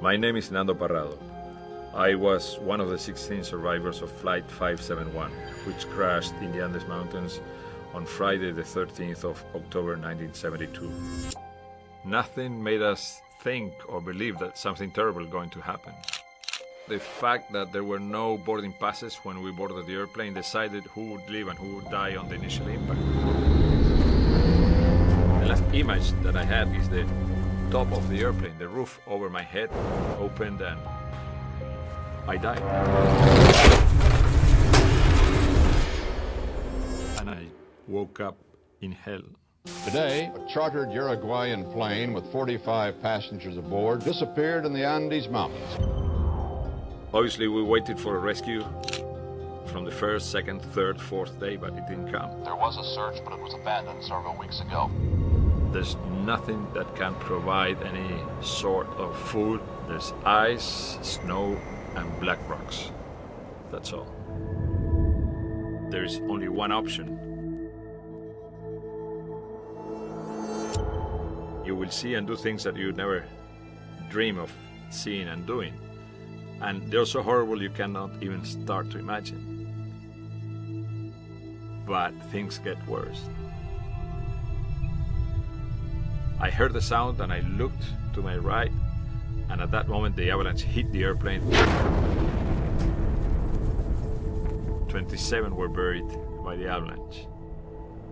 My name is Nando Parrado. I was one of the 16 survivors of Flight 571, which crashed in the Andes Mountains on Friday the 13th of October 1972. Nothing made us think or believe that something terrible was going to happen. The fact that there were no boarding passes when we boarded the airplane decided who would live and who would die on the initial impact. The last image that I had is the top of the airplane, the roof over my head opened and I died. And I woke up in hell. Today, a chartered Uruguayan plane with 45 passengers aboard disappeared in the Andes Mountains. Obviously, we waited for a rescue from the first, second, third, fourth day, but it didn't come. There was a search, but it was abandoned several weeks ago. There's nothing that can provide any sort of food. There's ice, snow, and black rocks. That's all. There is only one option. You will see and do things that you never dream of seeing and doing. And they're so horrible you cannot even start to imagine. But things get worse. I heard the sound and I looked to my right, and at that moment the avalanche hit the airplane. 27 were buried by the avalanche.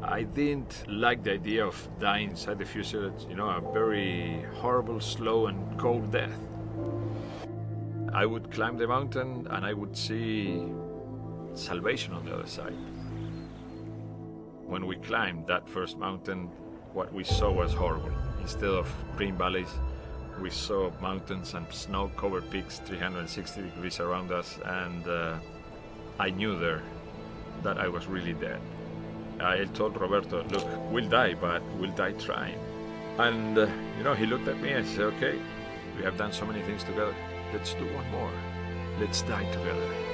I didn't like the idea of dying inside the fuselage, you know, a very horrible, slow and cold death. I would climb the mountain and I would see salvation on the other side. When we climbed that first mountain, what we saw was horrible. Instead of green valleys, we saw mountains and snow-covered peaks 360 degrees around us, and I knew there that I was really dead. I told Roberto, look, we'll die, but we'll die trying. And you know, he looked at me and said, okay, we have done so many things together. Let's do one more. Let's die together.